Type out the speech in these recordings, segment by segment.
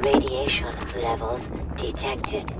Radiation levels detected.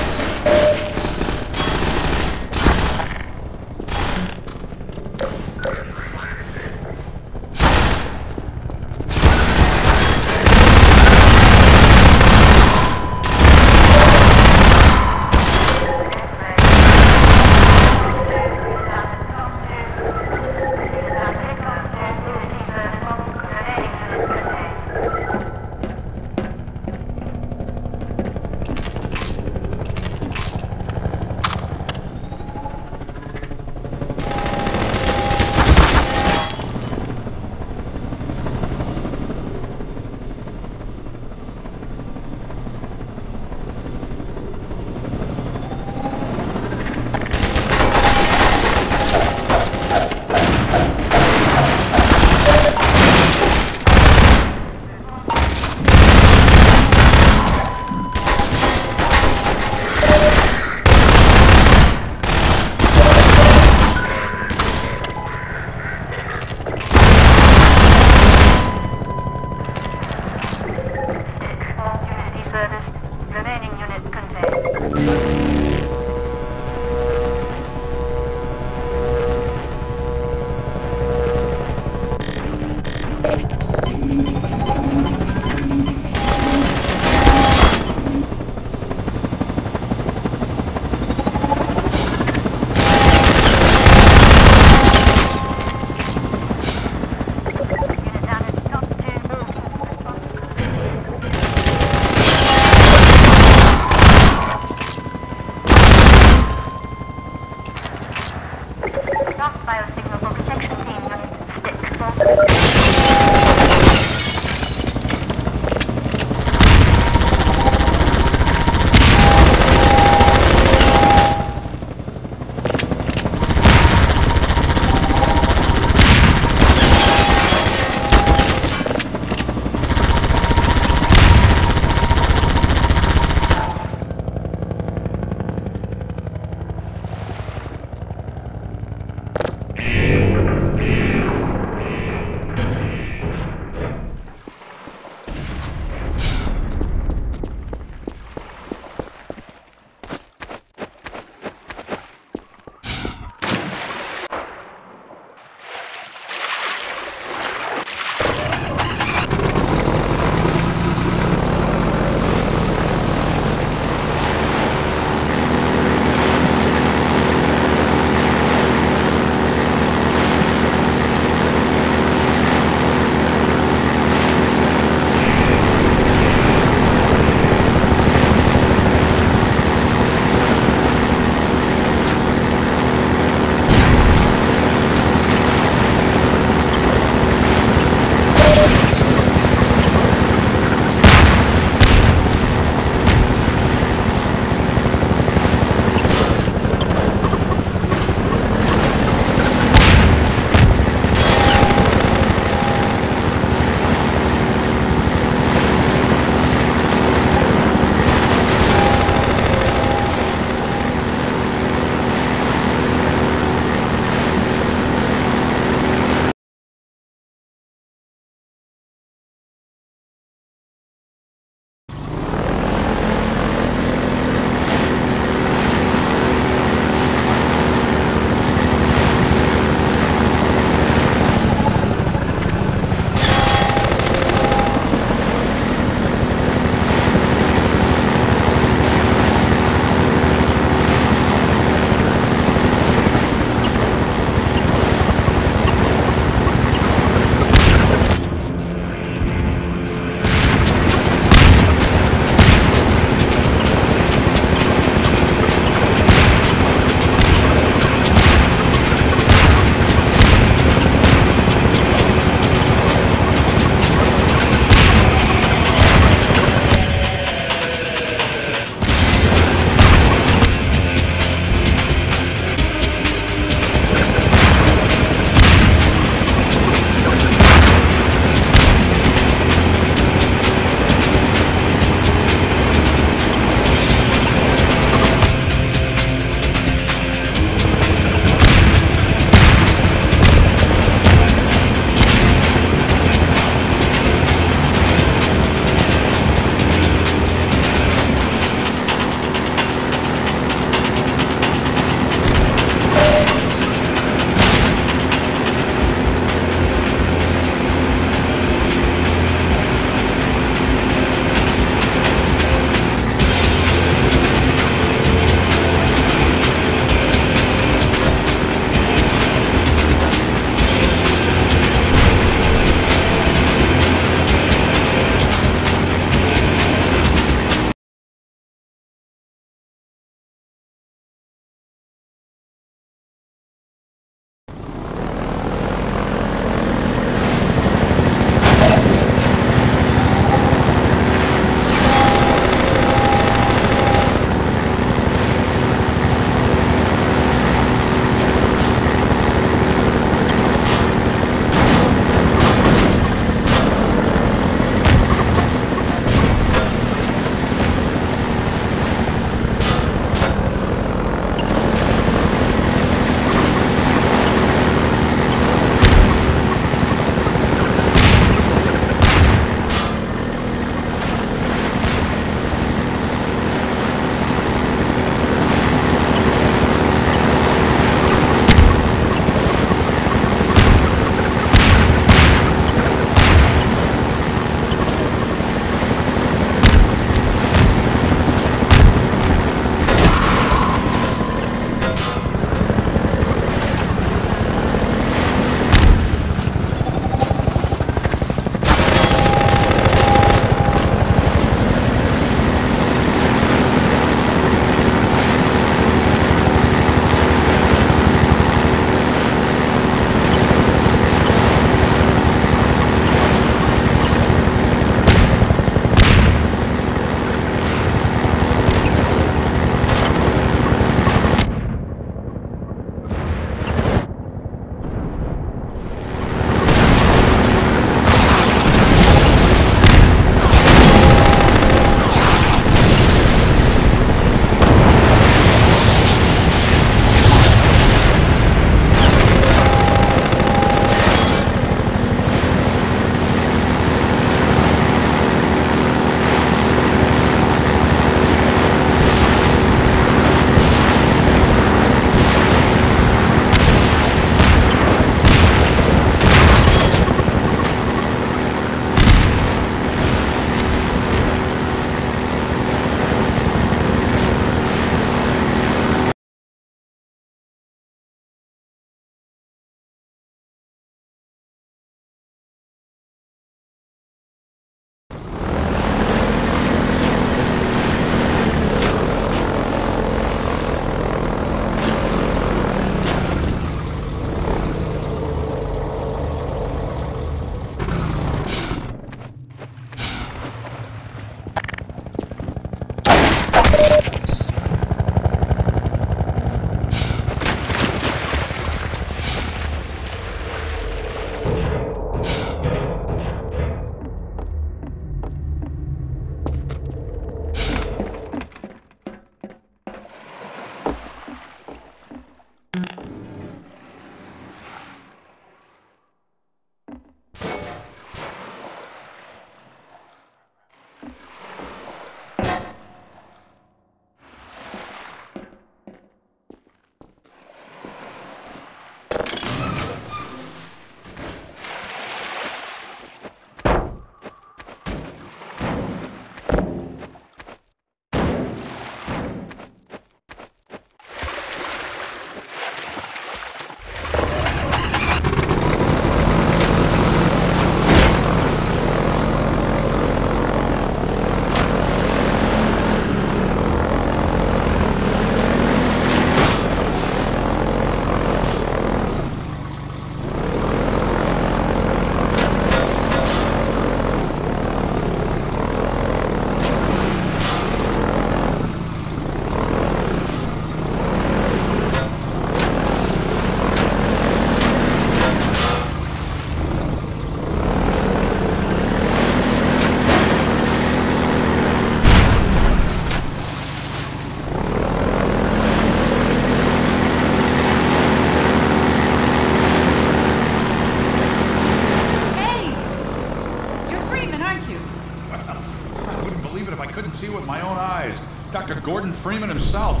couldn't see with my own eyes. Dr. Gordon Freeman himself.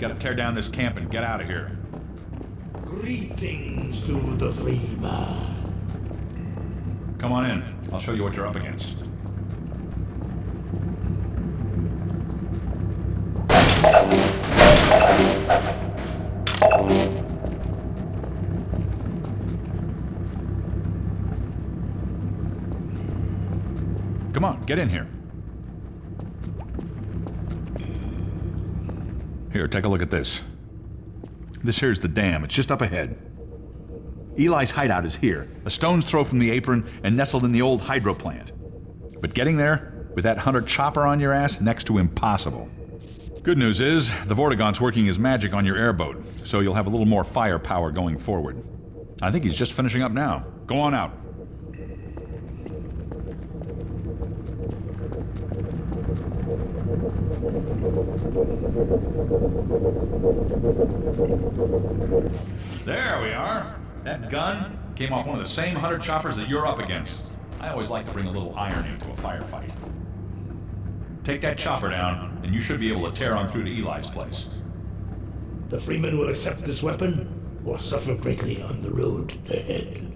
Gotta tear down this camp and get out of here. Greetings to the Freeman. Come on in. I'll show you what you're up against. Come on, get in here. Here, take a look at this. This here's the dam. It's just up ahead. Eli's hideout is here, a stone's throw from the apron and nestled in the old hydro plant. But getting there, with that hunter chopper on your ass, next to impossible. Good news is, the Vortigaun's working his magic on your airboat, so you'll have a little more firepower going forward. I think he's just finishing up now. Go on out. There we are. That gun came off one of the same hunter choppers that you're up against. I always like to bring a little irony into a firefight. Take that chopper down, and you should be able to tear on through to Eli's place. The Freeman will accept this weapon, or suffer greatly on the road ahead.